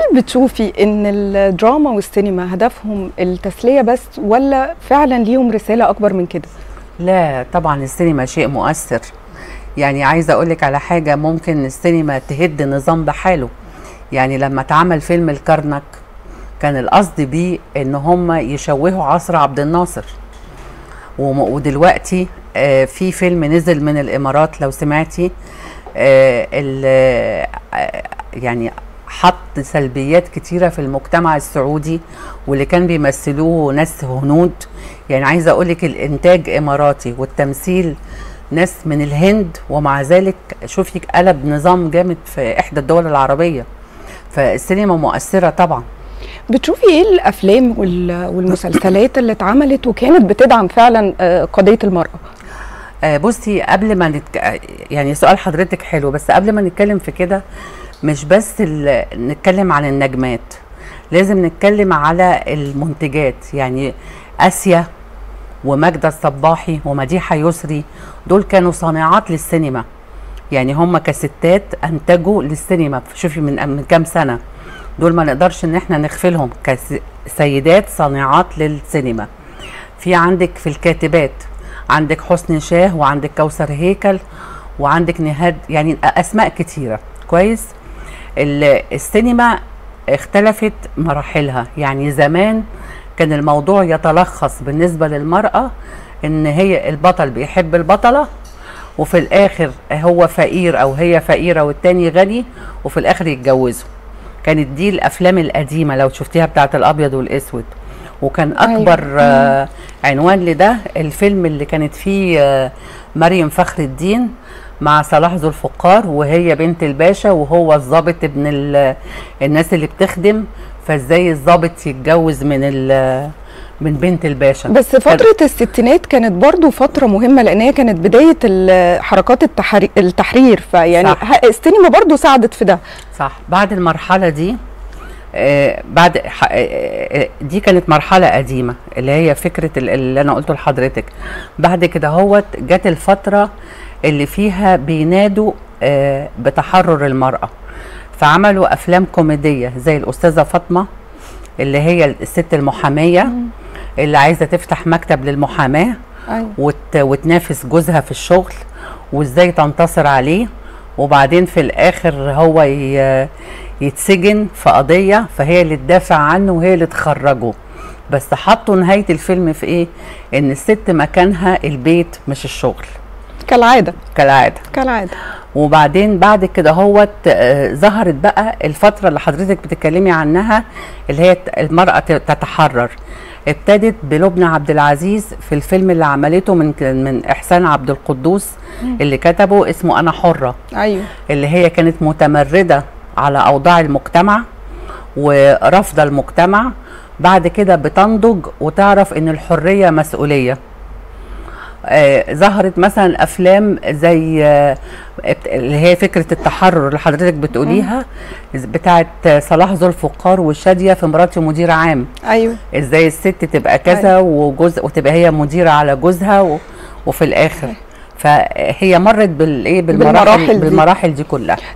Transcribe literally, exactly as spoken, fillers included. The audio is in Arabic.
هل بتشوفي ان الدراما والسينما هدفهم التسلية بس ولا فعلا ليهم رسالة اكبر من كده؟ لا طبعا السينما شيء مؤثر. يعني عايزة اقولك على حاجة، ممكن السينما تهد نظام بحاله. يعني لما اتعمل فيلم الكرنك كان القصد بيه ان هم يشوهوا عصر عبد الناصر، ودلوقتي في فيلم نزل من الامارات لو سمعتي يعني حط سلبيات كتيرة في المجتمع السعودي واللي كان بيمثلوه ناس هنود. يعني عايزة أقولك الإنتاج إماراتي والتمثيل ناس من الهند، ومع ذلك شوفي قلب نظام جامد في إحدى الدول العربية. فالسينما مؤثرة طبعا. بتشوفي ايه الأفلام والمسلسلات اللي اتعملت وكانت بتدعم فعلا قضية المرأة؟ بصي قبل ما نتك... يعني سؤال حضرتك حلو، بس قبل ما نتكلم في كده مش بس ال... نتكلم عن النجمات، لازم نتكلم على المنتجات. يعني اسيا وماجدة الصباحي ومديحة يسري دول كانوا صانعات للسينما. يعني هم كستات انتجوا للسينما، شوفي من من كام سنه دول ما نقدرش ان احنا نغفلهم كسيدات صانعات للسينما. في عندك في الكاتبات عندك حسن شاه وعندك كوثر هيكل وعندك نهاد، يعني اسماء كتيره. كويس. السينما اختلفت مراحلها. يعني زمان كان الموضوع يتلخص بالنسبه للمراه ان هي البطل بيحب البطله وفي الاخر هو فقير او هي فقيره والتاني غني وفي الاخر يتجوزوا. كانت دي الافلام القديمه لو شفتيها بتاعت الابيض والاسود. وكان اكبر أيوة. عنوان لده الفيلم اللي كانت فيه مريم فخر الدين مع صلاح ذو الفقار وهي بنت الباشا وهو الضابط ابن الناس اللي بتخدم، فازاي الضابط يتجوز من من بنت الباشا. بس فترة الستينات كانت برضو فترة مهمة لأنها كانت بداية حركات التحرير، فيعني السينما برضو ساعدت في ده. صح. بعد المرحلة دي آه بعد آه دي كانت مرحلة قديمة اللي هي فكرة اللي أنا قلته لحضرتك. بعد كده هو جت الفترة اللي فيها بينادوا آه بتحرر المرأة، فعملوا أفلام كوميدية زي الأستاذة فاطمة اللي هي الست المحامية اللي عايزة تفتح مكتب للمحاماة وت وتنافس جوزها في الشغل وإزاي تنتصر عليه، وبعدين في الآخر هو يتسجن في قضية فهي اللي تدافع عنه وهي اللي تخرجه. بس حطوا نهاية الفيلم في إيه؟ إن الست مكانها البيت مش الشغل. كالعادة كالعادة كالعادة. وبعدين بعد كده هو ظهرت بقى الفترة اللي حضرتك بتتكلمي عنها اللي هي المرأة تتحرر. ابتدت بلبنى عبد العزيز في الفيلم اللي عملته من من احسان عبد القدوس اللي كتبه اسمه انا حرة. ايوه. اللي هي كانت متمردة على اوضاع المجتمع ورافضة المجتمع، بعد كده بتنضج وتعرف ان الحرية مسؤولية. آه ظهرت مثلا افلام زي آه اللي هي فكره التحرر اللي حضرتك بتقوليها بتاعه صلاح ذو الفقار والشاديه في مراتي مدير عام. ايوه. ازاي الست تبقى كذا أيوة. وجوز وتبقى هي مديره على جوزها و... وفي الاخر أيوة. فهي مرت بالايه بالمراحل بالمراحل دي, بالمراحل دي كلها.